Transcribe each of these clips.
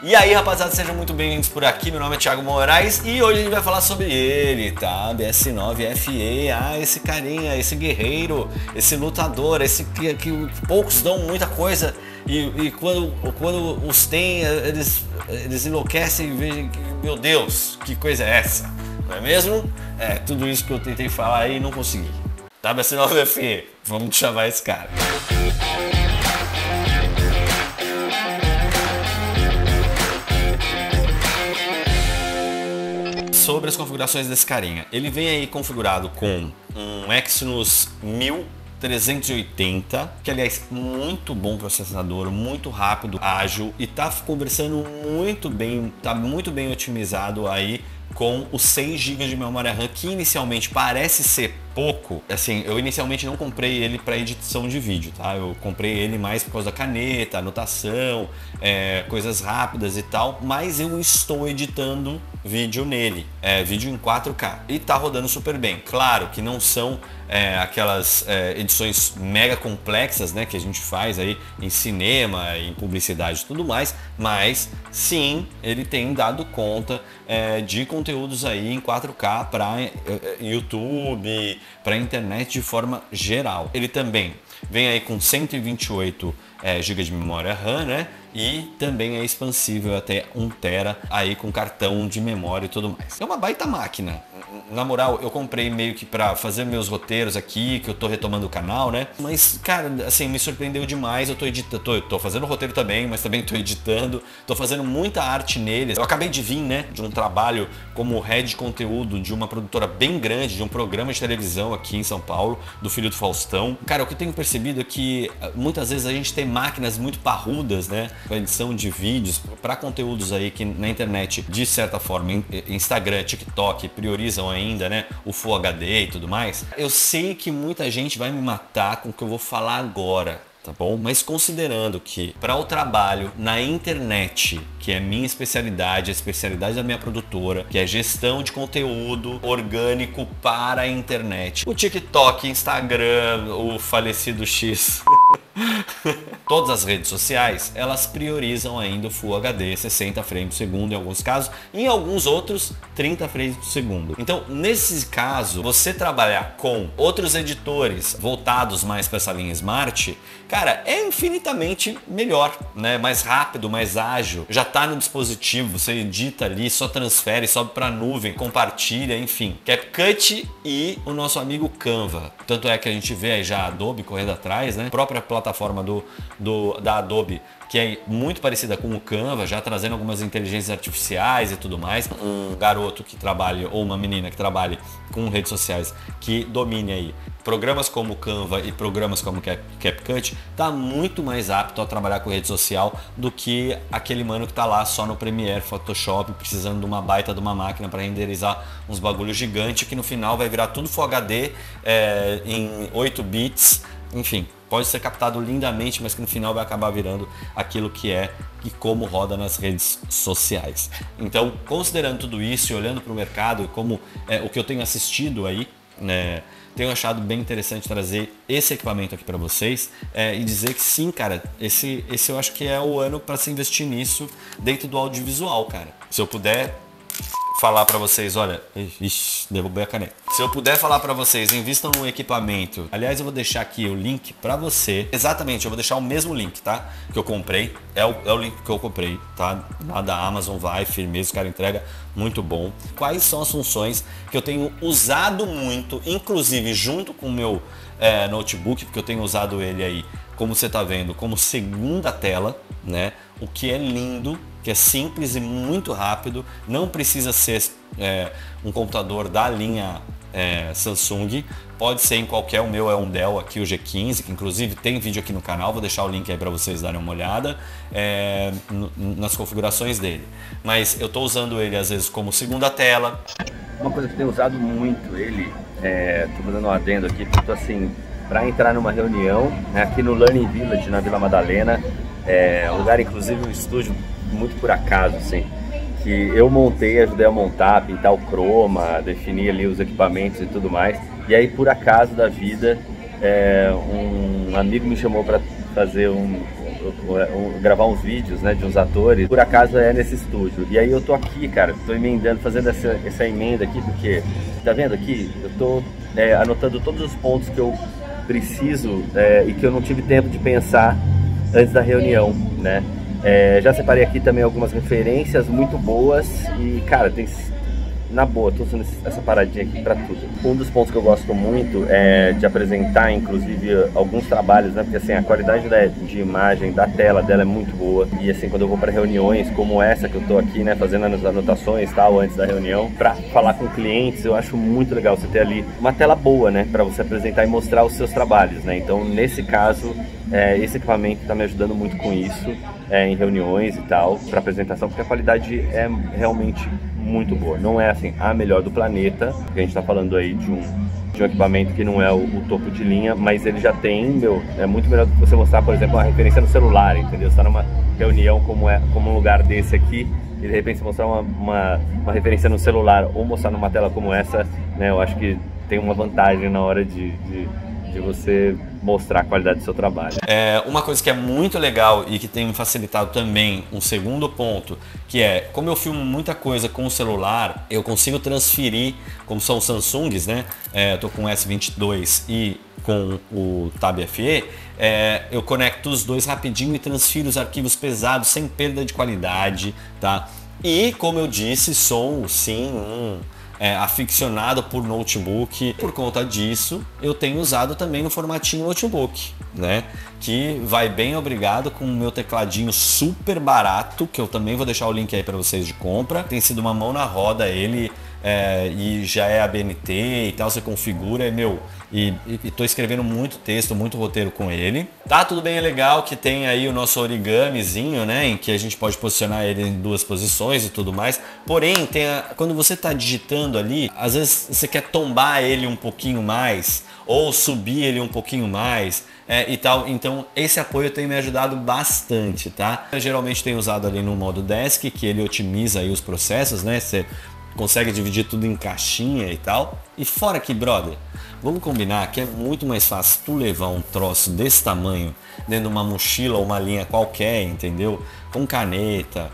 E aí, rapaziada, sejam muito bem-vindos por aqui. Meu nome é Thiago Moraes e hoje a gente vai falar sobre ele, tá? Tab S9 FE, esse carinha, esse guerreiro, esse lutador, esse que poucos dão muita coisa e quando os tem, eles enlouquecem e veem que, meu Deus, que coisa é essa? Não é mesmo? É, tudo isso que eu tentei falar aí e não consegui. Tab S9 FE, vamos chamar esse cara. Sobre as configurações desse carinha, ele vem aí configurado com um Exynos 1380, que aliás muito bom processador, muito rápido, ágil e tá conversando muito bem, tá muito bem otimizado aí com os 6 GB de memória RAM, que inicialmente parece ser pouco. Assim, eu inicialmente não comprei ele para edição de vídeo, tá? Eu comprei ele mais por causa da caneta, anotação, coisas rápidas e tal, mas eu estou editando vídeo nele, vídeo em 4K, e tá rodando super bem. Claro que não são aquelas edições mega complexas, né, que a gente faz aí em cinema, em publicidade e tudo mais, mas sim, ele tem dado conta de conteúdos aí em 4K para YouTube, para internet de forma geral. Ele também vem aí com 128 GB de memória RAM, né? E também é expansível até 1 TB aí com cartão de memória e tudo mais. É uma baita máquina. Na moral, eu comprei meio que para fazer meus roteiros aqui, que eu tô retomando o canal, né? Mas, cara, assim, me surpreendeu demais. Eu tô editando, tô fazendo roteiro também, mas também tô editando. Tô fazendo muita arte nele. Eu acabei de vir, né, de um trabalho como head de conteúdo de uma produtora bem grande, de um programa de televisão aqui em São Paulo, do filho do Faustão. Cara, o que eu tenho percebido é que muitas vezes a gente tem máquinas muito parrudas, né? Para edição de vídeos, para conteúdos aí que na internet, de certa forma, Instagram, TikTok, priorizam ainda, né, o Full HD e tudo mais. Eu sei que muita gente vai me matar com o que eu vou falar agora, tá bom? Mas considerando que para o trabalho na internet, que é minha especialidade, a especialidade da minha produtora, que é gestão de conteúdo orgânico para a internet, o TikTok, Instagram, o falecido X... Todas as redes sociais, elas priorizam ainda o Full HD, 60 frames por segundo em alguns casos, e em alguns outros 30 frames por segundo. Então, nesse caso, você trabalhar com outros editores voltados mais para essa linha Smart, cara, é infinitamente melhor, né? Mais rápido, mais ágil, já tá no dispositivo, você edita ali, só transfere, sobe para nuvem, compartilha, enfim. CapCut e o nosso amigo Canva. Tanto é que a gente vê aí já a Adobe correndo atrás, né? A própria plataforma da Adobe, que é muito parecida com o Canva, já trazendo algumas inteligências artificiais e tudo mais. Um garoto que trabalhe, ou uma menina que trabalhe com redes sociais, que domine aí programas como Canva e programas como CapCut, tá muito mais apto a trabalhar com rede social do que aquele mano que tá lá só no Premiere, Photoshop, precisando de uma baita de uma máquina para renderizar uns bagulhos gigantes, que no final vai virar tudo Full HD em 8 bits, enfim. Pode ser captado lindamente, mas que no final vai acabar virando aquilo que é e como roda nas redes sociais. Então, considerando tudo isso e olhando para o mercado e como o que eu tenho assistido aí, né, tenho achado bem interessante trazer esse equipamento aqui para vocês e dizer que sim, cara, esse eu acho que é o ano para se investir nisso dentro do audiovisual, cara. Se eu puder... falar para vocês, olha, ixi, derrubei a caneta. Se eu puder falar para vocês, invistam no equipamento. Aliás, eu vou deixar aqui o link para você. Exatamente, eu vou deixar o mesmo link, tá? Que eu comprei, é o link que eu comprei, tá? Lá da Amazon, vai, firmeza, o cara entrega, muito bom. Quais são as funções que eu tenho usado muito, inclusive junto com o meu notebook, porque eu tenho usado ele aí, como você tá vendo, como segunda tela, né? O que é lindo, que é simples e muito rápido, não precisa ser um computador da linha Samsung, pode ser em qualquer, o meu é um Dell aqui, o G15, que inclusive tem vídeo aqui no canal, vou deixar o link aí para vocês darem uma olhada nas configurações dele. Mas eu estou usando ele às vezes como segunda tela. Uma coisa que eu tenho usado muito ele, estou dando um adendo aqui, porque assim, para entrar numa reunião, né, aqui no Learning Village, na Vila Madalena, lugar inclusive um estúdio muito por acaso, assim, que eu montei, ajudei a montar, pintar o croma, definir ali os equipamentos e tudo mais, e aí por acaso da vida, um amigo me chamou para fazer um gravar uns vídeos, né, de uns atores, por acaso é nesse estúdio. E aí eu tô aqui, cara, tô emendando, fazendo essa emenda aqui, porque, tá vendo aqui? Eu tô anotando todos os pontos que eu preciso e que eu não tive tempo de pensar antes da reunião, né? Já separei aqui também algumas referências muito boas e, cara, tem... Na boa, tô usando essa paradinha aqui pra tudo. Um dos pontos que eu gosto muito é de apresentar, inclusive, alguns trabalhos, né? Porque, assim, a qualidade de imagem da tela dela é muito boa. E, assim, quando eu vou pra reuniões como essa que eu tô aqui, né? Fazendo as anotações, tal, antes da reunião, pra falar com clientes, eu acho muito legal você ter ali uma tela boa, né? Pra você apresentar e mostrar os seus trabalhos, né? Então, nesse caso... esse equipamento está me ajudando muito com isso, em reuniões e tal, para apresentação, porque a qualidade é realmente muito boa. Não é assim a melhor do planeta, porque a gente está falando aí de um equipamento que não é o topo de linha, mas ele já tem, meu, é muito melhor do que você mostrar, por exemplo, uma referência no celular, entendeu? Você está numa reunião como um lugar desse aqui, e de repente você mostrar uma referência no celular ou mostrar numa tela como essa, né? Eu acho que tem uma vantagem na hora de você mostrar a qualidade do seu trabalho. Uma coisa que é muito legal e que tem me facilitado também, um segundo ponto, que é, como eu filmo muita coisa com o celular, eu consigo transferir, como são os Samsungs, né? Eu tô com o S22 e com o Tab FE, eu conecto os dois rapidinho e transfiro os arquivos pesados sem perda de qualidade, tá? E, como eu disse, sou, sim, aficionado por notebook. Por conta disso, eu tenho usado também no formatinho notebook, né? Que vai bem, obrigado, com o meu tecladinho super barato, que eu também vou deixar o link aí para vocês de compra. Tem sido uma mão na roda ele, e já é ABNT e tal, você configura, e tô escrevendo muito texto, muito roteiro com ele. Tá tudo bem, é legal que tem aí o nosso origamizinho, né? Em que a gente pode posicionar ele em duas posições e tudo mais. Porém, quando você tá digitando ali, às vezes você quer tombar ele um pouquinho mais ou subir ele um pouquinho mais e tal. Então esse apoio tem me ajudado bastante, tá? Eu geralmente tenho usado ali no modo desk, que ele otimiza aí os processos, né? Você consegue dividir tudo em caixinha e tal. E fora que, brother, vamos combinar que é muito mais fácil tu levar um troço desse tamanho dentro de uma mochila ou uma linha qualquer, entendeu? Com caneta,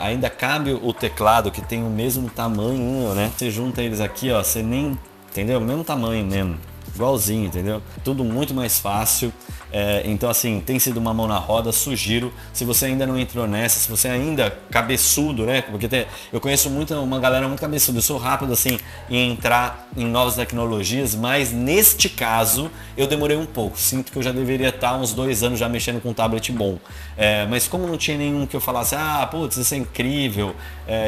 ainda cabe o teclado que tem o mesmo tamanho, né? Você junta eles aqui, ó, você nem, entendeu? O mesmo tamanho mesmo, igualzinho, entendeu? Tudo muito mais fácil. Então, assim, tem sido uma mão na roda. Sugiro, se você ainda não entrou nessa, se você ainda cabeçudo, né? Porque eu conheço uma galera muito cabeçuda. Eu sou rápido, assim, em entrar em novas tecnologias, mas neste caso eu demorei um pouco. Sinto que eu já deveria estar uns 2 anos já mexendo com um tablet bom. Mas como não tinha nenhum que eu falasse, ah, putz, isso é incrível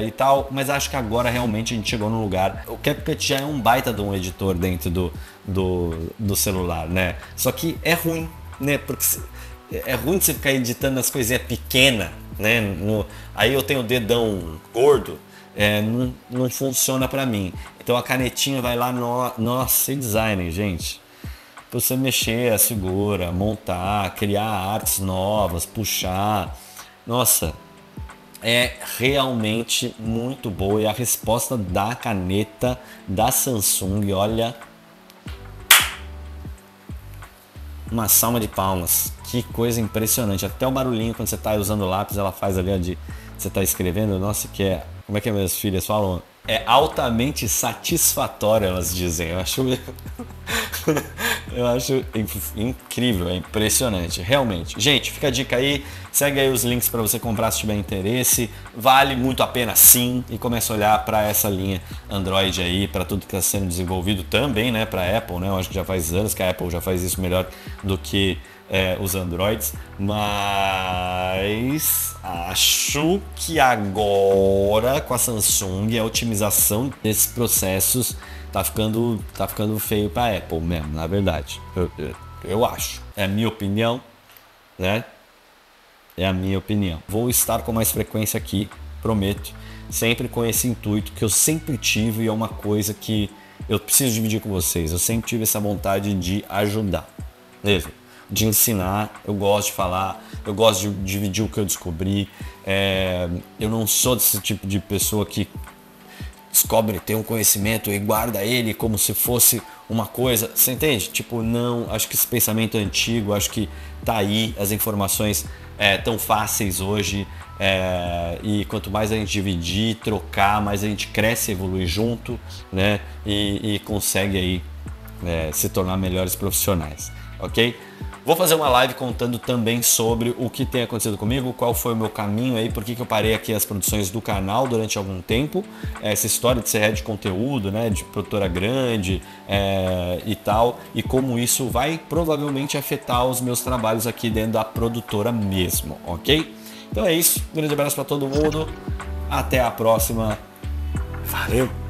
e tal, mas acho que agora realmente a gente chegou num lugar. O CapCut já é um baita de um editor dentro do celular, né? Só que é ruim, né? Porque é ruim você ficar editando as coisinhas pequenas, né? Aí eu tenho o dedão gordo, não funciona pra mim. Então a canetinha vai lá, nossa, e design, gente. Pra você mexer a figura, montar, criar artes novas, puxar. Nossa, é realmente muito boa. E a resposta da caneta da Samsung, olha... Uma salva de palmas, que coisa impressionante. Até o barulhinho quando você está usando o lápis, ela faz ali onde você está escrevendo. Nossa, que é. Como é que minhas filhas falam? É altamente satisfatório, elas dizem. Eu acho incrível, é impressionante, realmente. Gente, fica a dica aí, segue aí os links para você comprar se tiver interesse. Vale muito a pena, sim, e começa a olhar para essa linha Android aí, para tudo que está sendo desenvolvido também, né, para Apple, né? Eu acho que já faz anos que a Apple já faz isso melhor do que os Androids, mas acho que agora com a Samsung a otimização desses processos tá ficando feio para Apple mesmo, na verdade. Eu acho. É a minha opinião, né? É a minha opinião. Vou estar com mais frequência aqui, prometo. Sempre com esse intuito que eu sempre tive e é uma coisa que eu preciso dividir com vocês. Eu sempre tive essa vontade de ajudar, mesmo. De ensinar, eu gosto de falar, eu gosto de dividir o que eu descobri. Eu não sou desse tipo de pessoa que descobre, tem um conhecimento e guarda ele como se fosse uma coisa, você entende? Tipo, não, acho que esse pensamento é antigo, acho que tá aí, as informações tão fáceis hoje, e quanto mais a gente dividir, trocar, mais a gente cresce, evolui junto, né? E consegue aí se tornar melhores profissionais, ok? Vou fazer uma live contando também sobre o que tem acontecido comigo, qual foi o meu caminho aí, por que eu parei aqui as produções do canal durante algum tempo, essa história de ser head de conteúdo, né, de produtora grande e tal, e como isso vai provavelmente afetar os meus trabalhos aqui dentro da produtora mesmo, ok? Então é isso, um grande abraço para todo mundo, até a próxima, valeu!